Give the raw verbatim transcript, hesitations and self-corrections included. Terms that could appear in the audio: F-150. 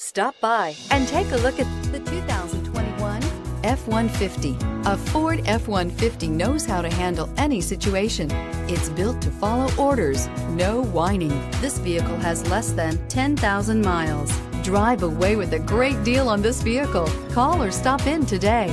Stop by and take a look at the two thousand twenty-one F one fifty. A Ford F one fifty knows how to handle any situation. It's built to follow orders, no whining. This vehicle has less than ten thousand miles. Drive away with a great deal on this vehicle. Call or stop in today.